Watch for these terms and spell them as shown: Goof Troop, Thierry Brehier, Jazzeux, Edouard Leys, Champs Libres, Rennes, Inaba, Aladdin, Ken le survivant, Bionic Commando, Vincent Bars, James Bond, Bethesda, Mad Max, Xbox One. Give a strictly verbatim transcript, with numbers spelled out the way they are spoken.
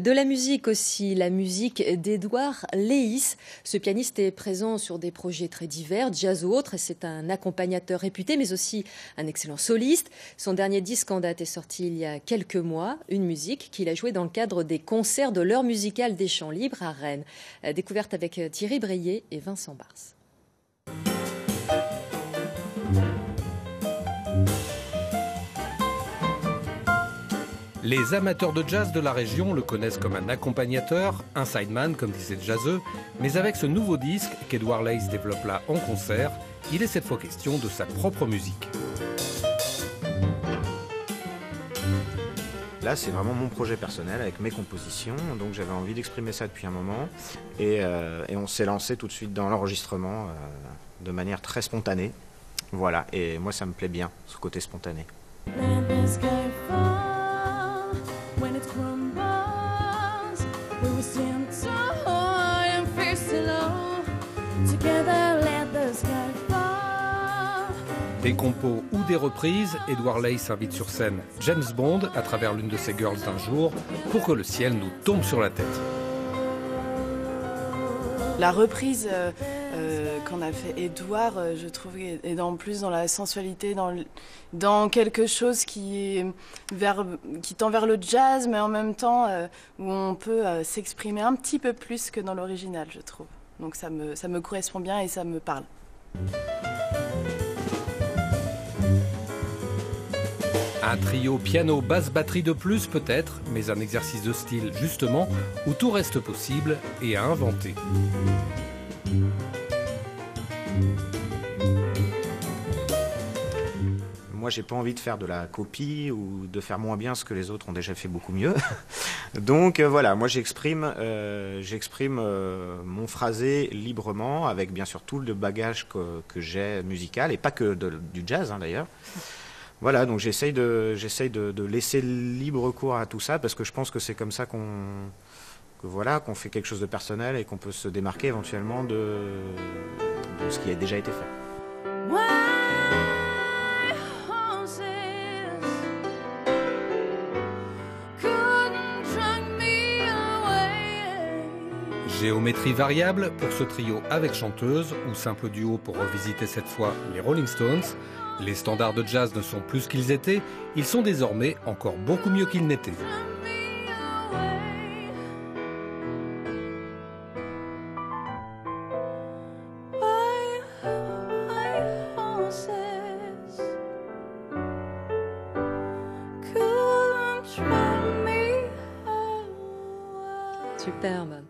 De la musique aussi, la musique d'Edouard Leys. Ce pianiste est présent sur des projets très divers, jazz ou autres. C'est un accompagnateur réputé, mais aussi un excellent soliste. Son dernier disque en date est sorti il y a quelques mois, une musique qu'il a jouée dans le cadre des concerts de l'heure musicale des Champs Libres à Rennes. Découverte avec Thierry Brehier et Vincent Bars. Les amateurs de jazz de la région le connaissent comme un accompagnateur, un sideman comme disait Jazzeux, mais avec ce nouveau disque qu'Edouard Leys développe là en concert, il est cette fois question de sa propre musique. Là, c'est vraiment mon projet personnel avec mes compositions, donc j'avais envie d'exprimer ça depuis un moment et, euh, et on s'est lancé tout de suite dans l'enregistrement euh, de manière très spontanée. Voilà, et moi ça me plaît bien, ce côté spontané. Des compos ou des reprises, Edouard Leys invite sur scène James Bond à travers l'une de ses girls d'un jour pour que le ciel nous tombe sur la tête. La reprise euh, euh, qu'en a fait Edouard, euh, je trouve, est en plus dans la sensualité, dans, le, dans quelque chose qui, est vers, qui tend vers le jazz, mais en même temps euh, où on peut euh, s'exprimer un petit peu plus que dans l'original, je trouve. Donc ça me, ça me correspond bien et ça me parle. Un trio piano, basse, batterie de plus peut-être, mais un exercice de style justement où tout reste possible et à inventer. Moi, j'ai pas envie de faire de la copie ou de faire moins bien ce que les autres ont déjà fait beaucoup mieux. Donc euh, voilà, moi j'exprime euh, j'exprime euh, mon phrasé librement avec bien sûr tout le bagage que, que j'ai musical et pas que de, du jazz hein, d'ailleurs. Voilà, donc j'essaye de, j'essaye de, de laisser libre cours à tout ça parce que je pense que c'est comme ça qu'on que voilà, qu'on fait quelque chose de personnel et qu'on peut se démarquer éventuellement de, de ce qui a déjà été fait. Géométrie variable pour ce trio avec chanteuse ou simple duo pour revisiter cette fois les Rolling Stones. Les standards de jazz ne sont plus ce qu'ils étaient, ils sont désormais encore beaucoup mieux qu'ils n'étaient. Superbe.